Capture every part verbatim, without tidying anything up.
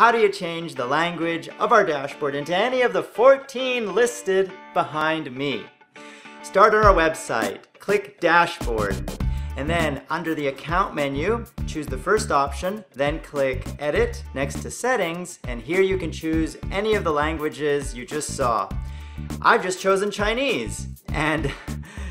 how do you change the language of our dashboard into any of the fourteen listed behind me? Start on our website, click Dashboard, and then under the Account menu, choose the first option, then click Edit next to Settings, and here you can choose any of the languages you just saw. I've just chosen Chinese, and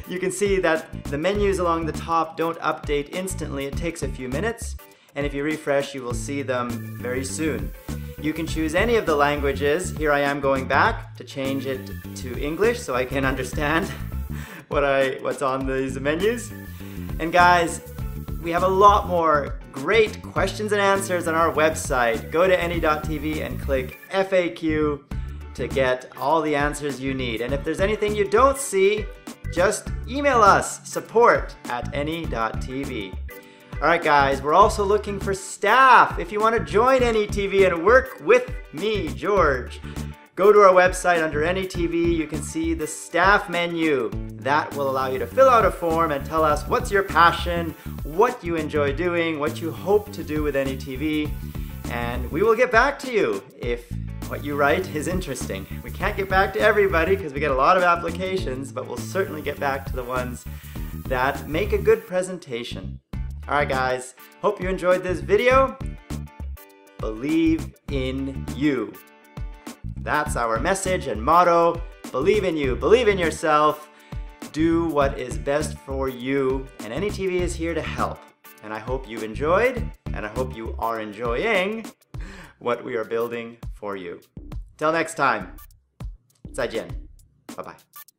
you can see that the menus along the top don't update instantly. It takes a few minutes, and if you refresh, you will see them very soon. You can choose any of the languages. Here I am going back to change it to English so I can understand what I, what's on these menus. And guys, we have a lot more great questions and answers on our website. Go to any dot t v and click F A Q to get all the answers you need. And if there's anything you don't see, just email us, support at any dot t v. All right, guys, we're also looking for staff. If you want to join any dot t v and work with me, George, go to our website under any dot t v. You can see the staff menu. That will allow you to fill out a form and tell us what's your passion, what you enjoy doing, what you hope to do with any dot t v, and we will get back to you if what you write is interesting. We can't get back to everybody because we get a lot of applications, but we'll certainly get back to the ones that make a good presentation. All right, guys, hope you enjoyed this video. Believe in you. That's our message and motto. Believe in you, believe in yourself, do what is best for you, and any dot t v is here to help. And I hope you enjoyed, and I hope you are enjoying what we are building for you. Till next time, zaijian, bye-bye.